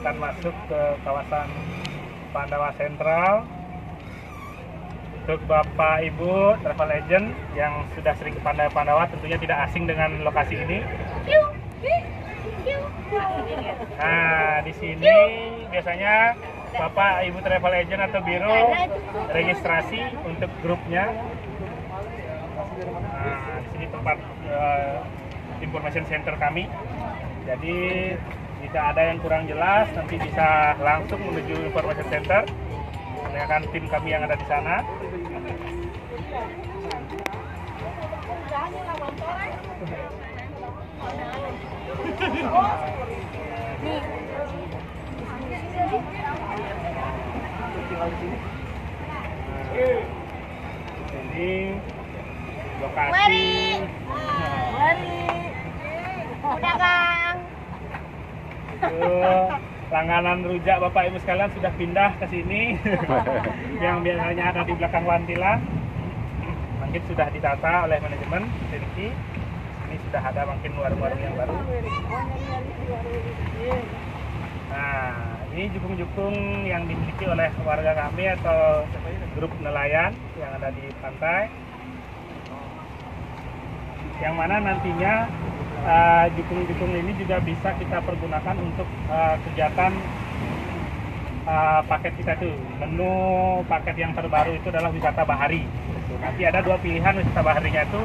akan masuk ke kawasan Pandawa Sentral. Untuk Bapak Ibu Travel Legend yang sudah sering ke Pandawa tentunya tidak asing dengan lokasi ini. Nah, di sini biasanya Bapak Ibu Travel Legend atau Biro registrasi untuk grupnya. Nah, di sini tempat information center kami. Jadi jika ada yang kurang jelas nanti bisa langsung menuju information center. Tanyakan tim kami yang ada di sana. Ini lokasi. Udah Kang. Langganan rujak Bapak Ibu sekalian sudah pindah ke sini. Yang biasanya ada di belakang Wantila. Mungkin sudah ditata oleh manajemen Tenki. Ini sudah ada mungkin warung-warung yang baru. Nah, ini jukung-jukung yang dimiliki oleh warga kami atau grup nelayan yang ada di pantai. Yang mana nantinya jukung-jukung ini juga bisa kita pergunakan untuk kegiatan paket kita tuh. Menu paket yang terbaru itu adalah wisata bahari. Nanti ada dua pilihan wisata baharinya itu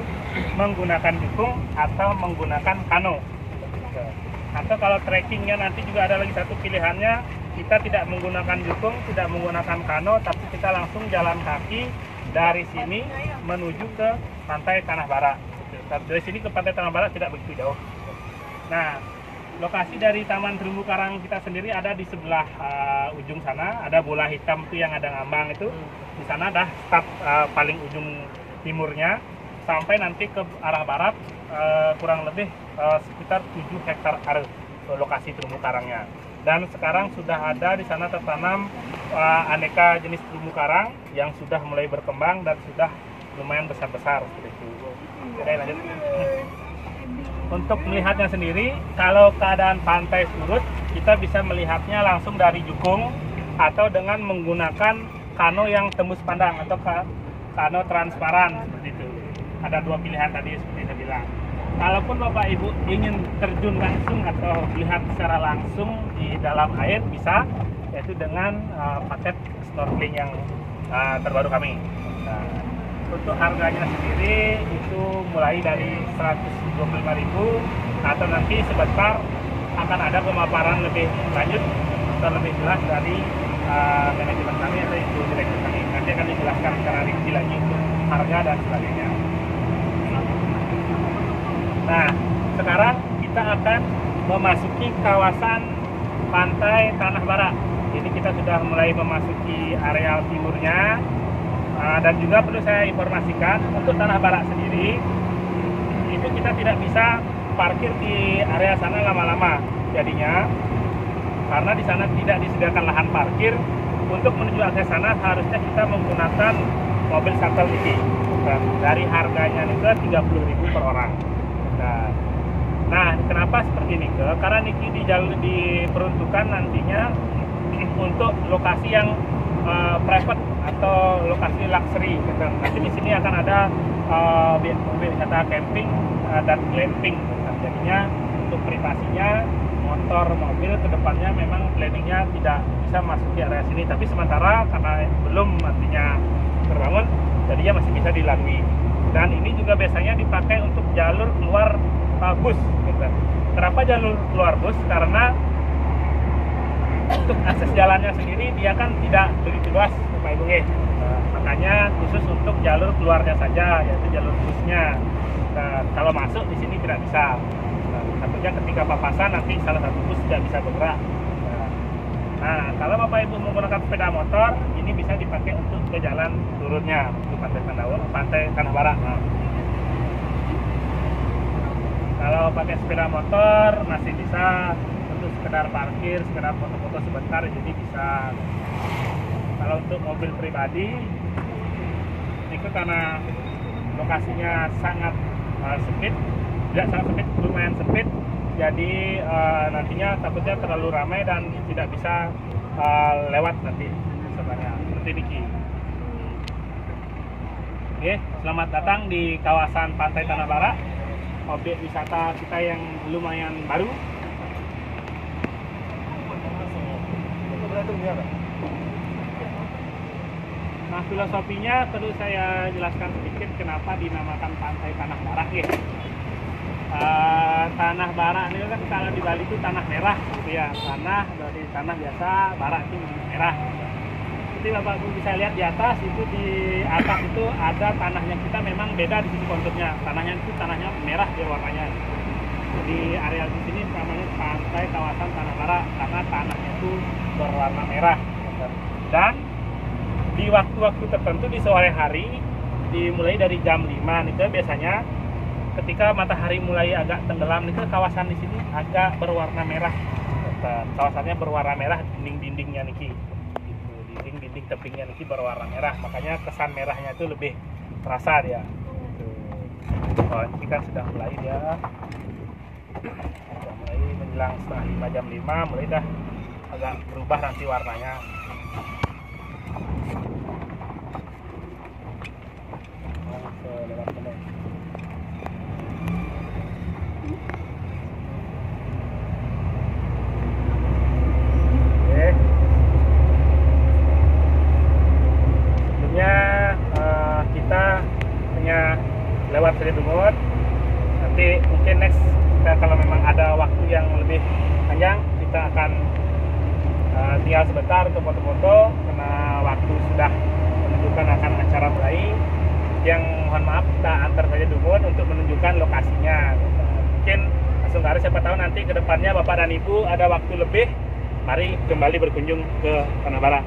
menggunakan jukung atau menggunakan kano. Atau kalau trekkingnya nanti juga ada lagi satu pilihannya, kita tidak menggunakan jukung, tidak menggunakan kano, tapi kita langsung jalan kaki dari sini menuju ke Pantai Tanah Barak. Dari sini ke Pantai Tanah Barak tidak begitu jauh. Nah, lokasi dari Taman Terumbu Karang kita sendiri ada di sebelah ujung sana. Ada bola hitam itu yang ada ngambang itu. Di sana dah start paling ujung timurnya. Sampai nanti ke arah barat kurang lebih sekitar 7 hektar area lokasi terumbu karangnya. Dan sekarang sudah ada di sana tertanam aneka jenis terumbu karang yang sudah mulai berkembang dan sudah lumayan besar-besar seperti itu. Lanjut. Untuk melihatnya sendiri, kalau keadaan pantai surut, kita bisa melihatnya langsung dari jukung atau dengan menggunakan kano yang tembus pandang atau kano transparan seperti itu. Ada dua pilihan tadi seperti saya bilang. Kalaupun Bapak Ibu ingin terjun langsung atau lihat secara langsung di dalam air bisa, yaitu dengan paket snorkeling yang terbaru kami. Nah, untuk harganya sendiri itu mulai dari 125.000 atau nanti sebentar akan ada pemaparan lebih lanjut atau lebih jelas dari manajemen kami atau itu direktur kami. Nanti akan dijelaskan secara rinci lagi untuk harga dan sebagainya. Nah, sekarang kita akan memasuki kawasan Pantai Tanah Barak. Jadi kita sudah mulai memasuki areal timurnya. Dan juga perlu saya informasikan untuk Tanah Barak sendiri itu kita tidak bisa parkir di area sana lama-lama jadinya, karena di sana tidak disediakan lahan parkir. Untuk menuju akses sana harusnya kita menggunakan mobil shuttle ini. Nah, dari harganya Nike 30.000 per orang. Nah, kenapa seperti ini Nike? Karena Nike di jalur diperuntukkan nantinya untuk lokasi yang private atau lokasi luxury gitu. Nanti di sini akan ada wisata camping dan glamping. Jadinya untuk privasinya motor, mobil kedepannya memang planningnya tidak bisa masuk di area sini. Tapi sementara karena belum nantinya terbangun, jadinya masih bisa dilalui. Dan ini juga biasanya dipakai untuk jalur keluar bus gitu. Kenapa jalur keluar bus? Karena untuk akses jalannya sendiri dia kan tidak begitu luas Bapak Ibu. Makanya khusus untuk jalur keluarnya saja, yaitu jalur busnya. Nah, kalau masuk di sini tidak bisa. Satunya ketika papasan nanti salah satu bus tidak bisa bergerak. Nah, kalau Bapak Ibu menggunakan sepeda motor, ini bisa dipakai untuk ke jalan turunnya untuk Pantai Tanah Barak. Nah, kalau pakai sepeda motor masih bisa sekedar parkir, sekedar foto-foto sebentar, jadi bisa. Kalau untuk mobil pribadi itu karena lokasinya sangat sempit, lumayan sempit, jadi nantinya takutnya terlalu ramai dan tidak bisa lewat nanti sebenarnya seperti Diki. Oke, selamat datang di kawasan Pantai Tanah Barak, objek wisata kita yang lumayan baru. Nah, filosofinya perlu saya jelaskan sedikit kenapa dinamakan Pantai Tanah Barak ya. Tanah barak ini kan kalau di Bali itu tanah merah gitu ya, tanah dari tanah biasa, barak itu merah. Jadi Bapak Ibu bisa lihat di atas itu, di atas itu ada tanahnya, kita memang beda di sini konturnya. Tanahnya itu tanahnya merah dia warnanya. Di area di sini namanya pantai kawasan Tanah Barak karena tanahnya itu berwarna merah. Dan di waktu-waktu tertentu di sore hari, dimulai dari jam 5 itu biasanya ketika matahari mulai agak tenggelam itu kawasan di sini agak berwarna merah. Kawasannya berwarna merah, dinding-dindingnya niki. Dinding-dinding tebingnya niki berwarna merah, makanya kesan merahnya itu lebih terasa dia. Oh, ini kan sudah mulai dia. Sudah mulai menjelang setengah 5, jam 5 mulai dah agak berubah nanti warnanya. Nanti mungkin next kita kalau memang ada waktu yang lebih panjang kita akan tinggal sebentar untuk foto-foto karena waktu sudah menunjukkan akan acara mulai. Yang mohon maaf kita antar saja Dungun untuk menunjukkan lokasinya. Mungkin langsung ke arah, siapa tahu nanti kedepannya Bapak dan Ibu ada waktu lebih, mari kembali berkunjung ke Tanah Barak.